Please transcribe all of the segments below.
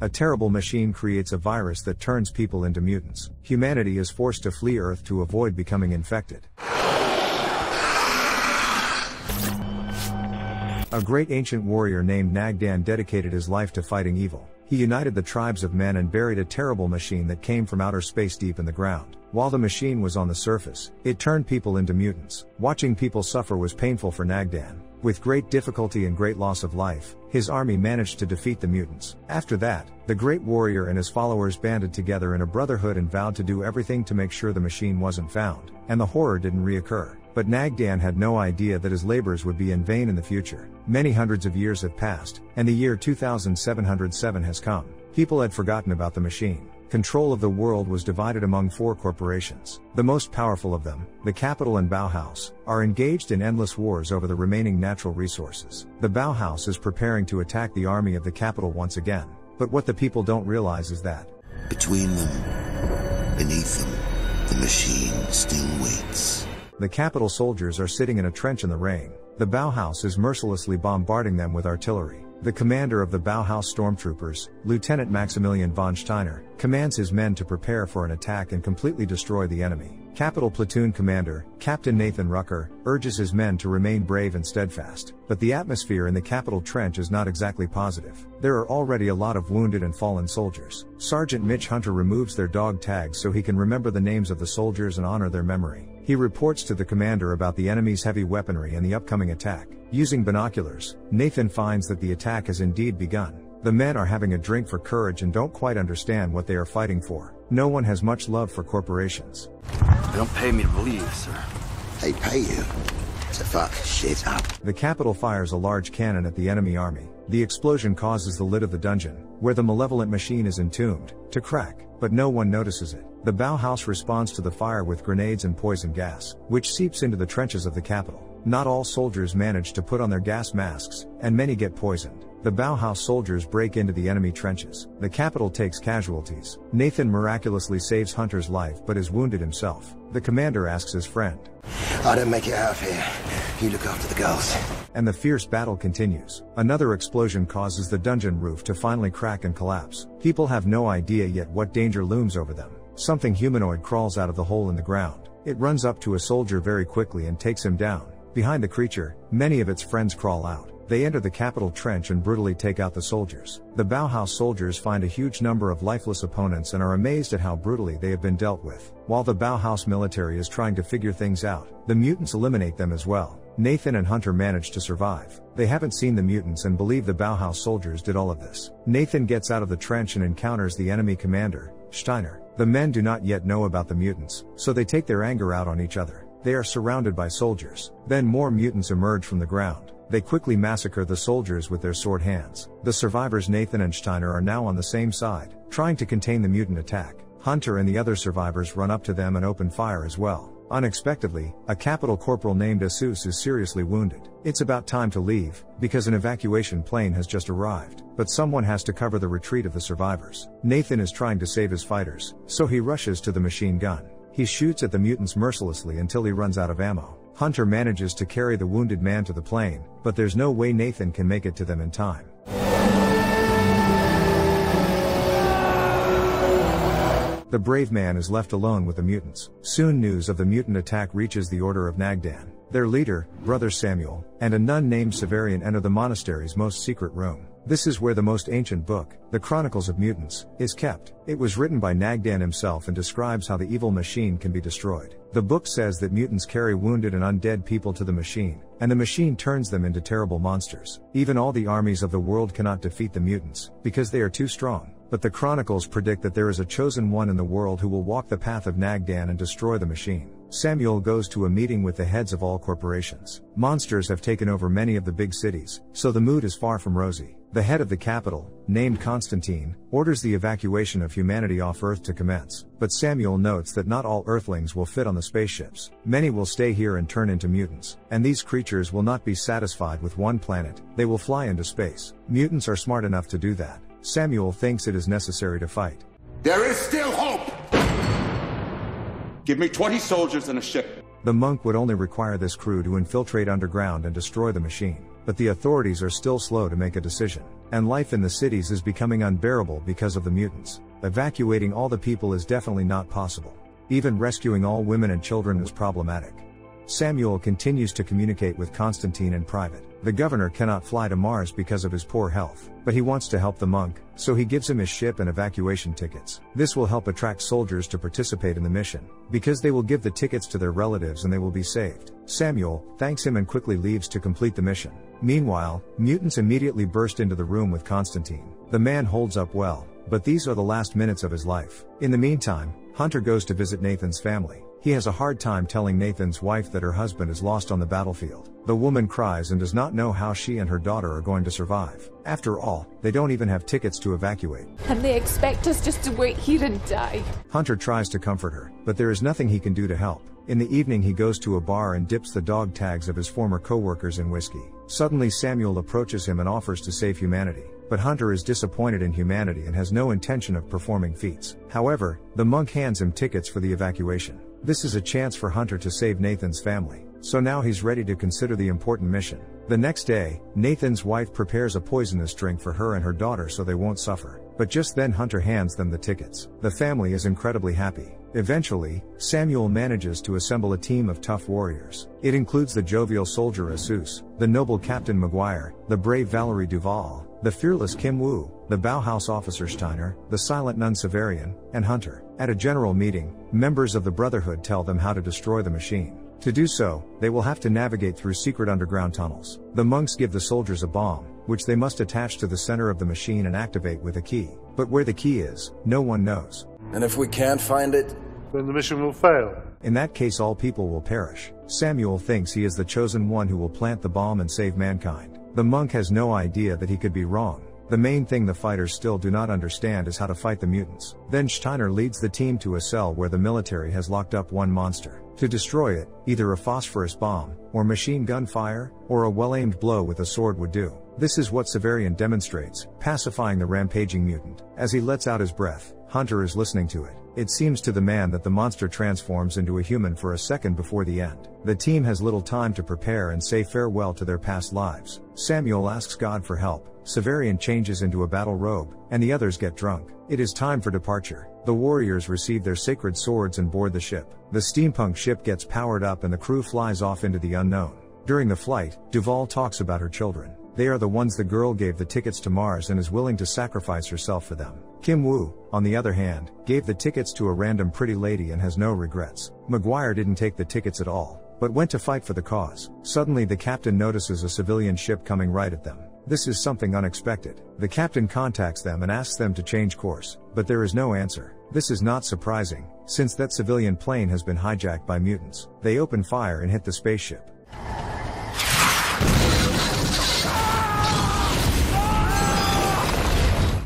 A terrible machine creates a virus that turns people into mutants. Humanity is forced to flee Earth to avoid becoming infected. A great ancient warrior named Nagdan dedicated his life to fighting evil. He united the tribes of men and buried a terrible machine that came from outer space deep in the ground. While the machine was on the surface, it turned people into mutants. Watching people suffer was painful for Nagdan. With great difficulty and great loss of life, his army managed to defeat the mutants. After that, the great warrior and his followers banded together in a brotherhood and vowed to do everything to make sure the machine wasn't found, and the horror didn't reoccur. But Nagdan had no idea that his labors would be in vain in the future. Many hundreds of years have passed, and the year 2707 has come. People had forgotten about the machine. Control of the world was divided among four corporations. The most powerful of them, the Capitol and Bauhaus, are engaged in endless wars over the remaining natural resources. The Bauhaus is preparing to attack the army of the Capitol once again. But what the people don't realize is that between them, beneath them, the machine still waits. The Capitol soldiers are sitting in a trench in the rain. The Bauhaus is mercilessly bombarding them with artillery. The commander of the Bauhaus stormtroopers, Lieutenant Maximilian von Steiner, commands his men to prepare for an attack and completely destroy the enemy. Capitol platoon commander, Captain Nathan Rucker, urges his men to remain brave and steadfast. But the atmosphere in the Capitol trench is not exactly positive. There are already a lot of wounded and fallen soldiers. Sergeant Mitch Hunter removes their dog tags so he can remember the names of the soldiers and honor their memory. He reports to the commander about the enemy's heavy weaponry and the upcoming attack. Using binoculars, Nathan finds that the attack has indeed begun. The men are having a drink for courage and don't quite understand what they are fighting for. No one has much love for corporations. They don't pay me to believe, sir. They pay you to fuck shit up. The Capitol fires a large cannon at the enemy army. The explosion causes the lid of the dungeon, where the malevolent machine is entombed, to crack, but no one notices it. The Bauhaus responds to the fire with grenades and poison gas, which seeps into the trenches of the Capitol. Not all soldiers manage to put on their gas masks, and many get poisoned. The Bauhaus soldiers break into the enemy trenches. The Capitol takes casualties. Nathan miraculously saves Hunter's life but is wounded himself. The commander asks his friend, "I don't make it out of here. You look after the girls." And the fierce battle continues. Another explosion causes the dungeon roof to finally crack and collapse. People have no idea yet what danger looms over them. Something humanoid crawls out of the hole in the ground. It runs up to a soldier very quickly and takes him down. Behind the creature, many of its friends crawl out. They enter the Capitol trench and brutally take out the soldiers. The Bauhaus soldiers find a huge number of lifeless opponents and are amazed at how brutally they have been dealt with. While the Bauhaus military is trying to figure things out, the mutants eliminate them as well. Nathan and Hunter manage to survive. They haven't seen the mutants and believe the Bauhaus soldiers did all of this. Nathan gets out of the trench and encounters the enemy commander, Steiner. The men do not yet know about the mutants, so they take their anger out on each other. They are surrounded by soldiers. Then more mutants emerge from the ground. They quickly massacre the soldiers with their sword hands. The survivors Nathan and Steiner are now on the same side, trying to contain the mutant attack. Hunter and the other survivors run up to them and open fire as well. Unexpectedly, a Capitol corporal named Asus is seriously wounded. It's about time to leave, because an evacuation plane has just arrived. But someone has to cover the retreat of the survivors. Nathan is trying to save his fighters, so he rushes to the machine gun. He shoots at the mutants mercilessly until he runs out of ammo. Hunter manages to carry the wounded man to the plane, but there's no way Nathan can make it to them in time. The brave man is left alone with the mutants. Soon news of the mutant attack reaches the Order of Nagdan. Their leader, Brother Samuel, and a nun named Severian enter the monastery's most secret room. This is where the most ancient book, The Chronicles of Mutants, is kept. It was written by Nagdan himself and describes how the evil machine can be destroyed. The book says that mutants carry wounded and undead people to the machine, and the machine turns them into terrible monsters. Even all the armies of the world cannot defeat the mutants, because they are too strong. But the Chronicles predict that there is a chosen one in the world who will walk the path of Nagdan and destroy the machine. Samuel goes to a meeting with the heads of all corporations. Monsters have taken over many of the big cities, so the mood is far from rosy. The head of the Capitol, named Constantine, orders the evacuation of humanity off Earth to commence. But Samuel notes that not all Earthlings will fit on the spaceships. Many will stay here and turn into mutants. And these creatures will not be satisfied with one planet, they will fly into space. Mutants are smart enough to do that. Samuel thinks it is necessary to fight. There is still hope! Give me 20 soldiers and a ship. The monk would only require this crew to infiltrate underground and destroy the machine. But the authorities are still slow to make a decision. And life in the cities is becoming unbearable because of the mutants. Evacuating all the people is definitely not possible. Even rescuing all women and children was problematic. Samuel continues to communicate with Constantine in private. The governor cannot fly to Mars because of his poor health, but he wants to help the monk, so he gives him his ship and evacuation tickets. This will help attract soldiers to participate in the mission, because they will give the tickets to their relatives and they will be saved. Samuel thanks him and quickly leaves to complete the mission. Meanwhile, mutants immediately burst into the room with Constantine. The man holds up well, but these are the last minutes of his life. In the meantime, Hunter goes to visit Nathan's family. He has a hard time telling Nathan's wife that her husband is lost on the battlefield. The woman cries and does not know how she and her daughter are going to survive. After all, they don't even have tickets to evacuate. And they expect us just to wait here and die. Hunter tries to comfort her, but there is nothing he can do to help. In the evening he goes to a bar and dips the dog tags of his former co-workers in whiskey. Suddenly Samuel approaches him and offers to save humanity. But Hunter is disappointed in humanity and has no intention of performing feats. However, the monk hands him tickets for the evacuation. This is a chance for Hunter to save Nathan's family, so now he's ready to consider the important mission. The next day, Nathan's wife prepares a poisonous drink for her and her daughter so they won't suffer. But just then Hunter hands them the tickets. The family is incredibly happy. Eventually, Samuel manages to assemble a team of tough warriors. It includes the jovial soldier Asus, the noble Captain Maguire, the brave Valerie Duval, the fearless Kim Woo, the Bauhaus officer Steiner, the silent nun Severian, and Hunter. At a general meeting, members of the Brotherhood tell them how to destroy the machine. To do so, they will have to navigate through secret underground tunnels. The monks give the soldiers a bomb, which they must attach to the center of the machine and activate with a key. But where the key is, no one knows. And if we can't find it, then the mission will fail. In that case, all people will perish. Samuel thinks he is the chosen one who will plant the bomb and save mankind. The monk has no idea that he could be wrong. The main thing the fighters still do not understand is how to fight the mutants. Then Steiner leads the team to a cell where the military has locked up one monster. To destroy it, either a phosphorus bomb, or machine gun fire, or a well-aimed blow with a sword would do. This is what Severian demonstrates, pacifying the rampaging mutant. As he lets out his breath, Hunter is listening to it. It seems to the man that the monster transforms into a human for a second before the end. The team has little time to prepare and say farewell to their past lives. Samuel asks God for help. Severian changes into a battle robe, and the others get drunk. It is time for departure. The warriors receive their sacred swords and board the ship. The steampunk ship gets powered up and the crew flies off into the unknown. During the flight, Duval talks about her children. They are the ones the girl gave the tickets to Mars and is willing to sacrifice herself for them. Kim Woo, on the other hand, gave the tickets to a random pretty lady and has no regrets. Maguire didn't take the tickets at all, but went to fight for the cause. Suddenly the captain notices a civilian ship coming right at them. This is something unexpected. The captain contacts them and asks them to change course, but there is no answer. This is not surprising, since that civilian plane has been hijacked by mutants. They open fire and hit the spaceship.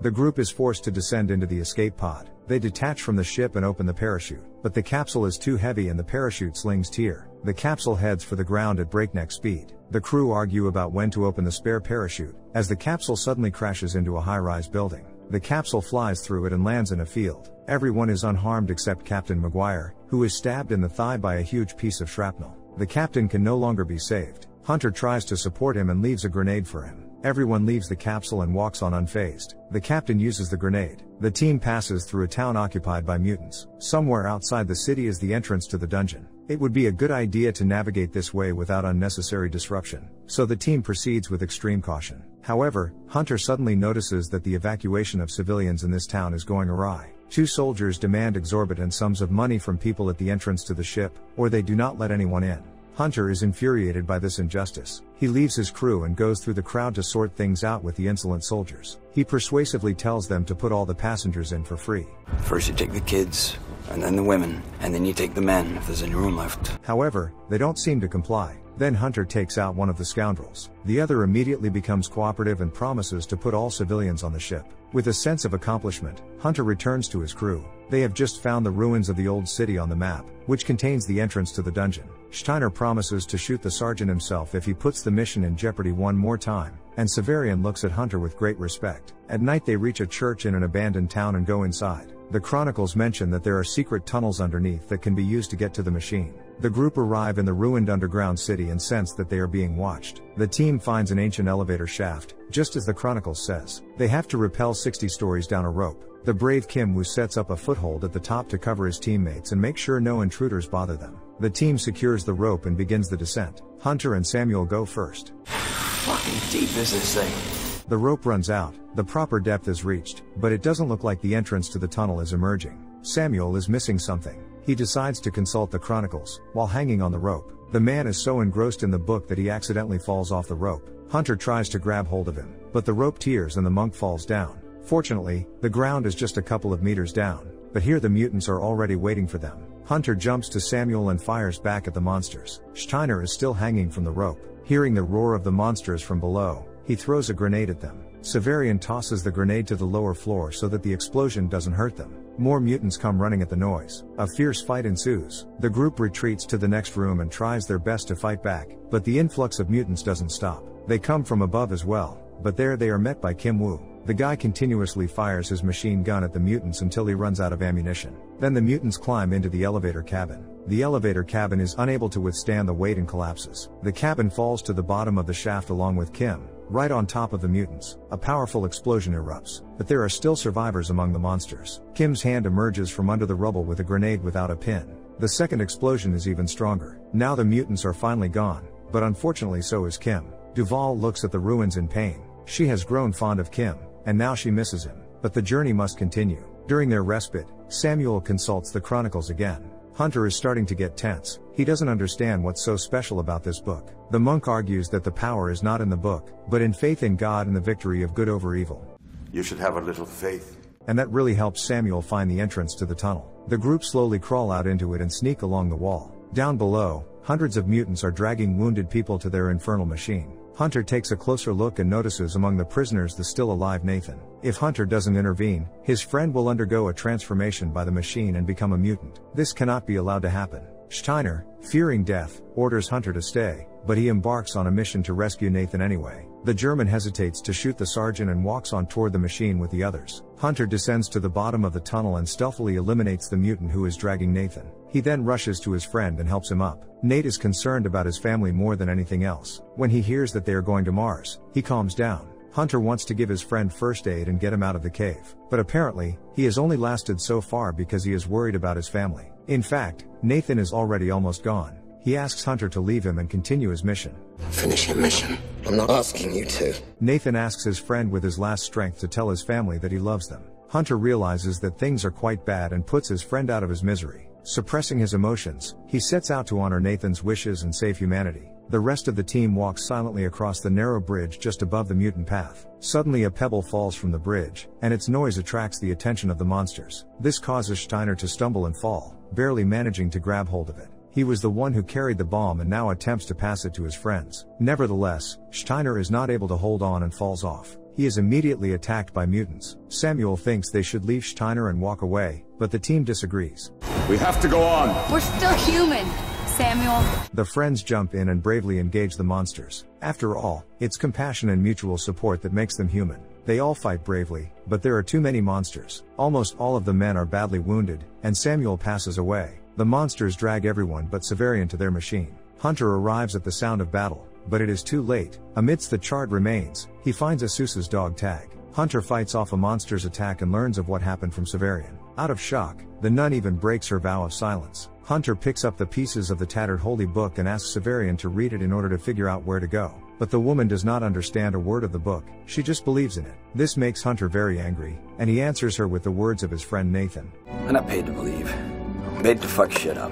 The group is forced to descend into the escape pod. They detach from the ship and open the parachute. But the capsule is too heavy and the parachute slings tear. The capsule heads for the ground at breakneck speed. The crew argue about when to open the spare parachute, as the capsule suddenly crashes into a high-rise building. The capsule flies through it and lands in a field. Everyone is unharmed except Captain Maguire, who is stabbed in the thigh by a huge piece of shrapnel. The captain can no longer be saved. Hunter tries to support him and leaves a grenade for him. Everyone leaves the capsule and walks on unfazed. The captain uses the grenade. The team passes through a town occupied by mutants. Somewhere outside the city is the entrance to the dungeon. It would be a good idea to navigate this way without unnecessary disruption, so the team proceeds with extreme caution. However, Hunter suddenly notices that the evacuation of civilians in this town is going awry. Two soldiers demand exorbitant sums of money from people at the entrance to the ship, or they do not let anyone in. Hunter is infuriated by this injustice. He leaves his crew and goes through the crowd to sort things out with the insolent soldiers. He persuasively tells them to put all the passengers in for free. First you take the kids, and then the women, and then you take the men if there's any room left. However, they don't seem to comply. Then Hunter takes out one of the scoundrels. The other immediately becomes cooperative and promises to put all civilians on the ship. With a sense of accomplishment, Hunter returns to his crew. They have just found the ruins of the old city on the map, which contains the entrance to the dungeon. Steiner promises to shoot the sergeant himself if he puts the mission in jeopardy one more time, and Severian looks at Hunter with great respect. At night they reach a church in an abandoned town and go inside. The chronicles mention that there are secret tunnels underneath that can be used to get to the machine. The group arrive in the ruined underground city and sense that they are being watched. The team finds an ancient elevator shaft, just as the chronicles says. They have to rappel 60 stories down a rope. The brave Kim Woo sets up a foothold at the top to cover his teammates and make sure no intruders bother them. The team secures the rope and begins the descent. Hunter and Samuel go first. How fucking deep is this thing? The rope runs out, the proper depth is reached, but it doesn't look like the entrance to the tunnel is emerging. Samuel is missing something. He decides to consult the chronicles, while hanging on the rope. The man is so engrossed in the book that he accidentally falls off the rope. Hunter tries to grab hold of him, but the rope tears and the monk falls down. Fortunately, the ground is just a couple of meters down, but here the mutants are already waiting for them. Hunter jumps to Samuel and fires back at the monsters. Steiner is still hanging from the rope. Hearing the roar of the monsters from below, he throws a grenade at them. Severian tosses the grenade to the lower floor so that the explosion doesn't hurt them. More mutants come running at the noise. A fierce fight ensues. The group retreats to the next room and tries their best to fight back, but the influx of mutants doesn't stop. They come from above as well, but there they are met by Kim Woo. The guy continuously fires his machine gun at the mutants until he runs out of ammunition. Then the mutants climb into the elevator cabin. The elevator cabin is unable to withstand the weight and collapses. The cabin falls to the bottom of the shaft along with Kim, right on top of the mutants. A powerful explosion erupts, but there are still survivors among the monsters. Kim's hand emerges from under the rubble with a grenade without a pin. The second explosion is even stronger. Now the mutants are finally gone, but unfortunately so is Kim. Duval looks at the ruins in pain. She has grown fond of Kim, and now she misses him, but the journey must continue. During their respite, Samuel consults the chronicles again. Hunter is starting to get tense. He doesn't understand what's so special about this book. The monk argues that the power is not in the book, but in faith in God and the victory of good over evil. You should have a little faith. And that really helps Samuel find the entrance to the tunnel. The group slowly crawl out into it and sneak along the wall. Down below, hundreds of mutants are dragging wounded people to their infernal machine. Hunter takes a closer look and notices among the prisoners the still alive Nathan. If Hunter doesn't intervene, his friend will undergo a transformation by the machine and become a mutant. This cannot be allowed to happen. Steiner, fearing death, orders Hunter to stay, but he embarks on a mission to rescue Nathan anyway. The German hesitates to shoot the sergeant and walks on toward the machine with the others. Hunter descends to the bottom of the tunnel and stealthily eliminates the mutant who is dragging Nathan. He then rushes to his friend and helps him up. Nate is concerned about his family more than anything else. When he hears that they are going to Mars, he calms down. Hunter wants to give his friend first aid and get him out of the cave. But apparently, he has only lasted so far because he is worried about his family. In fact, Nathan is already almost gone. He asks Hunter to leave him and continue his mission. Finish your mission. I'm not asking you to. Nathan asks his friend with his last strength to tell his family that he loves them. Hunter realizes that things are quite bad and puts his friend out of his misery. Suppressing his emotions, he sets out to honor Nathan's wishes and save humanity. The rest of the team walks silently across the narrow bridge just above the mutant path. Suddenly a pebble falls from the bridge, and its noise attracts the attention of the monsters. This causes Steiner to stumble and fall, barely managing to grab hold of it. He was the one who carried the bomb and now attempts to pass it to his friends. Nevertheless, Steiner is not able to hold on and falls off. He is immediately attacked by mutants. Samuel thinks they should leave Steiner and walk away, but the team disagrees. We have to go on. We're still human, Samuel. The friends jump in and bravely engage the monsters. After all, it's compassion and mutual support that makes them human. They all fight bravely, but there are too many monsters. Almost all of the men are badly wounded, and Samuel passes away. The monsters drag everyone but Severian to their machine. Hunter arrives at the sound of battle, but it is too late. Amidst the charred remains, he finds Asus's dog tag. Hunter fights off a monster's attack and learns of what happened from Severian. Out of shock, the nun even breaks her vow of silence. Hunter picks up the pieces of the tattered holy book and asks Severian to read it in order to figure out where to go. But the woman does not understand a word of the book, she just believes in it. This makes Hunter very angry, and he answers her with the words of his friend Nathan. I'm not paid to believe. I'm made to fuck shit up.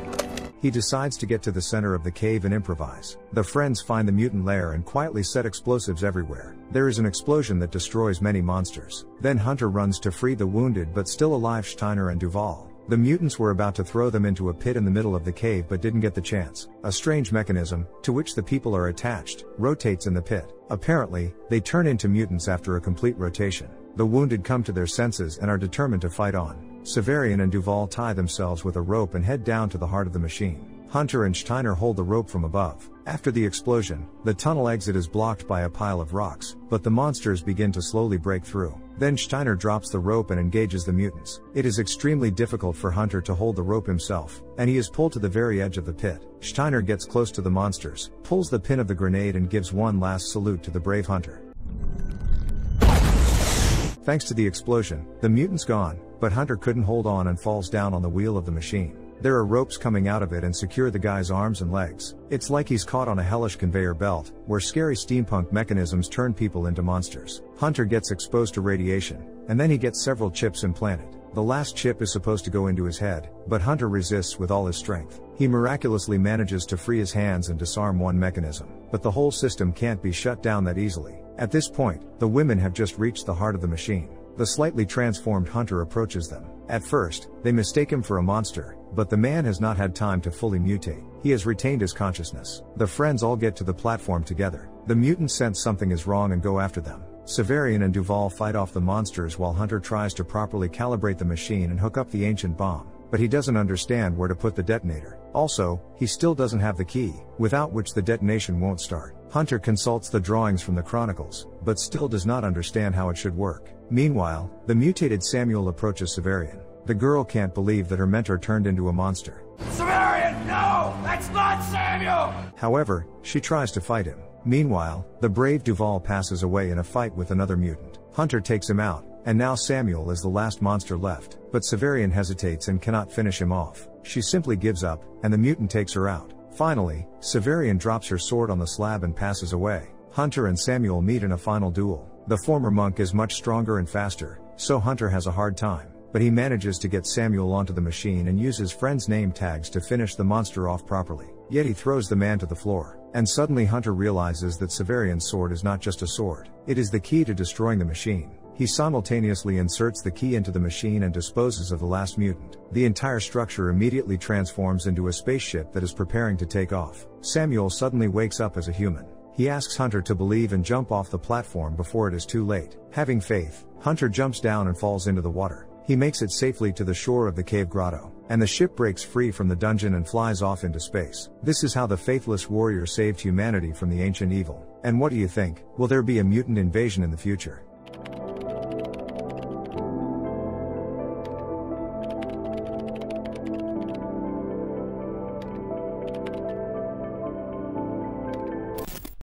He decides to get to the center of the cave and improvise. The friends find the mutant lair and quietly set explosives everywhere. There is an explosion that destroys many monsters. Then Hunter runs to free the wounded but still alive Steiner and Duval. The mutants were about to throw them into a pit in the middle of the cave but didn't get the chance. A strange mechanism, to which the people are attached, rotates in the pit. Apparently, they turn into mutants after a complete rotation. The wounded come to their senses and are determined to fight on. Severian and Duval tie themselves with a rope and head down to the heart of the machine. Hunter and Steiner hold the rope from above. After the explosion, the tunnel exit is blocked by a pile of rocks, but the monsters begin to slowly break through. Then Steiner drops the rope and engages the mutants. It is extremely difficult for Hunter to hold the rope himself, and he is pulled to the very edge of the pit. Steiner gets close to the monsters, pulls the pin of the grenade and gives one last salute to the brave Hunter. Thanks to the explosion, the mutant's gone, but Hunter couldn't hold on and falls down on the wheel of the machine. There are ropes coming out of it and secure the guy's arms and legs. It's like he's caught on a hellish conveyor belt, where scary steampunk mechanisms turn people into monsters. Hunter gets exposed to radiation, and then he gets several chips implanted. The last chip is supposed to go into his head, but Hunter resists with all his strength. He miraculously manages to free his hands and disarm one mechanism, but the whole system can't be shut down that easily. At this point, the women have just reached the heart of the machine. The slightly transformed Hunter approaches them. At first, they mistake him for a monster, but the man has not had time to fully mutate. He has retained his consciousness. The friends all get to the platform together. The mutants sense something is wrong and go after them. Severian and Duval fight off the monsters while Hunter tries to properly calibrate the machine and hook up the ancient bomb, but he doesn't understand where to put the detonator. Also, he still doesn't have the key, without which the detonation won't start. Hunter consults the drawings from the Chronicles, but still does not understand how it should work. Meanwhile, the mutated Samuel approaches Severian. The girl can't believe that her mentor turned into a monster. Severian, no! That's not Samuel! However, she tries to fight him. Meanwhile, the brave Duval passes away in a fight with another mutant. Hunter takes him out, and now Samuel is the last monster left, but Severian hesitates and cannot finish him off. She simply gives up, and the mutant takes her out. Finally, Severian drops her sword on the slab and passes away. Hunter and Samuel meet in a final duel. The former monk is much stronger and faster, so Hunter has a hard time, but he manages to get Samuel onto the machine and use his friend's name tags to finish the monster off properly. Yet he throws the man to the floor, and suddenly Hunter realizes that Severian's sword is not just a sword. It is the key to destroying the machine. He simultaneously inserts the key into the machine and disposes of the last mutant. The entire structure immediately transforms into a spaceship that is preparing to take off. Samuel suddenly wakes up as a human. He asks Hunter to believe and jump off the platform before it is too late. Having faith, Hunter jumps down and falls into the water. He makes it safely to the shore of the cave grotto, and the ship breaks free from the dungeon and flies off into space. This is how the faithless warrior saved humanity from the ancient evil. And what do you think? Will there be a mutant invasion in the future?